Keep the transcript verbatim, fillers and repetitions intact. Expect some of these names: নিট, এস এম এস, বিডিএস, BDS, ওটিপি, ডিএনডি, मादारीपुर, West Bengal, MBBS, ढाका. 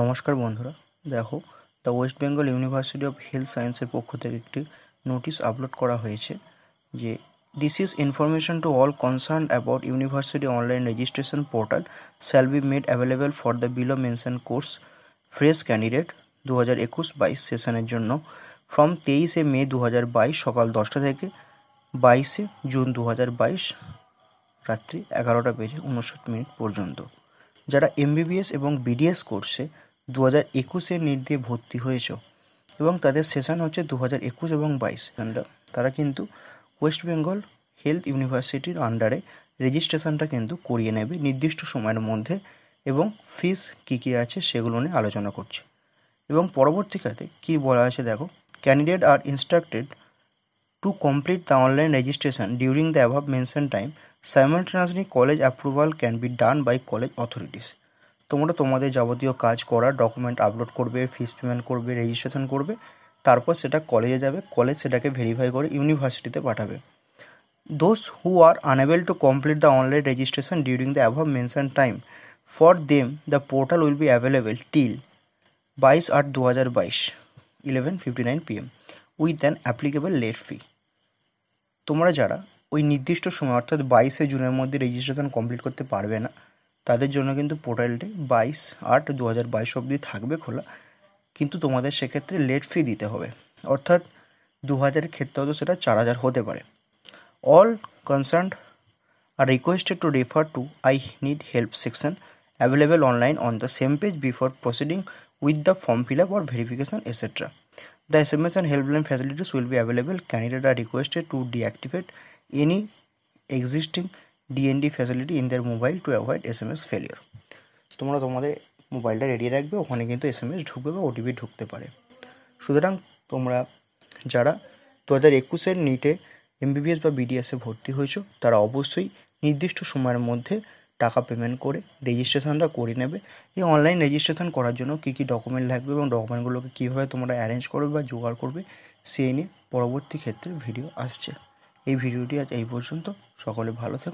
নমস্কার বন্ধুরা, দেখো the West Bengal university of health সায়েন্সের পক্ষ থেকে একটি নোটিশ আপলোড করা হয়েছে যে this is information to all concern about university online registration portal shall be made available for the below mention course fresh candidate দু হাজার একুশ বাইশ সেশনের জন্য ফ্রম তেইশে মে দু হাজার বাইশ সকাল দশটা থেকে বাইশে জুন দু হাজার বাইশ রাত্রি এগারোটা বেজে উনষাট মিনিট পর্যন্ত। যারা এমবিবিএস এবং বিডিএস কোর্সে দু হাজার একুশে নিট দিয়ে ভর্তি হয়েছ এবং তাদের সেশন হচ্ছে দু হাজার একুশ এবং বাইশ, তারা কিন্তু ওয়েস্ট বেঙ্গল হেলথ ইউনিভার্সিটির আন্ডারে রেজিস্ট্রেশনটা কিন্তু করিয়ে নেবে নির্দিষ্ট সময়ের মধ্যে, এবং ফিস কী কী আছে সেগুলো নিয়ে আলোচনা করছে। এবং পরবর্তীকালে কী বলা আছে দেখো, candidate are instructed to complete the online registration during the above mention time, simultaneously college approval can be done by college authorities. তোমরা তোমাদের যাবতীয় কাজ করা ডকুমেন্ট আপলোড করবে, ফিস পেমেন্ট করবে, রেজিস্ট্রেশন করবে, তারপর সেটা কলেজে যাবে, কলেজ সেটাকে ভেরিফাই করে ইউনিভার্সিটিতে পাঠাবে। Those who are unable to complete the online registration during the above mention time for them the portal will be available till বাইশ আট দু হাজার বাইশ eleven fifty nine PM with an applicable late fee. তোমরা যারা ওই নির্দিষ্ট সময় অর্থাৎ বাইশে জুনের মধ্যে রেজিস্ট্রেশন কমপ্লিট করতে পারবে না, তাদের জন্য কিন্তু পোর্টালটি বাইশ আট দু হাজার বাইশ অবধি থাকবে খোলা, কিন্তু তোমাদের সেক্ষেত্রে লেট ফি দিতে হবে, অর্থাৎ দু হাজারের ক্ষেত্রে হয়তো সেটা চার হাজার হতে পারে। All concerned are requested to refer to I need help section available online on the same page before proceeding with the form fill up or verification etcetera. The এস এম এস and helpline facilities will be available, candidate are requested to deactivate any existing ডিএনডি facility in their mobile to avoid এস এম এস failure. তোমরা তোমাদের মোবাইলটা ready রাখবে, ওখানে কিন্তু এস এম এস ঢুকবে বা ওটিপি ঢুকতে পারে। সুতরাং তোমরা যারা দু হাজার একুশের নিটে এমবিবিএস বা বিডিএসে ভর্তি হয়েছো, তারা অবশ্যই নির্দিষ্ট সময়ের মধ্যে টাকা পেমেন্ট করে রেজিস্ট্রেশনটা করে নেবে। এই অনলাইন রেজিস্ট্রেশন করার জন্য কী কী ডকুমেন্ট লাগবে এবং ডকুমেন্টগুলোকে কীভাবে তোমরা অ্যারেঞ্জ করবে বা জোগাড় করবে সেই নিয়ে পরবর্তী ক্ষেত্রে ভিডিও আসছে। এই ভিডিওটি আজ এই পর্যন্ত, সকলে ভালো থাকবে।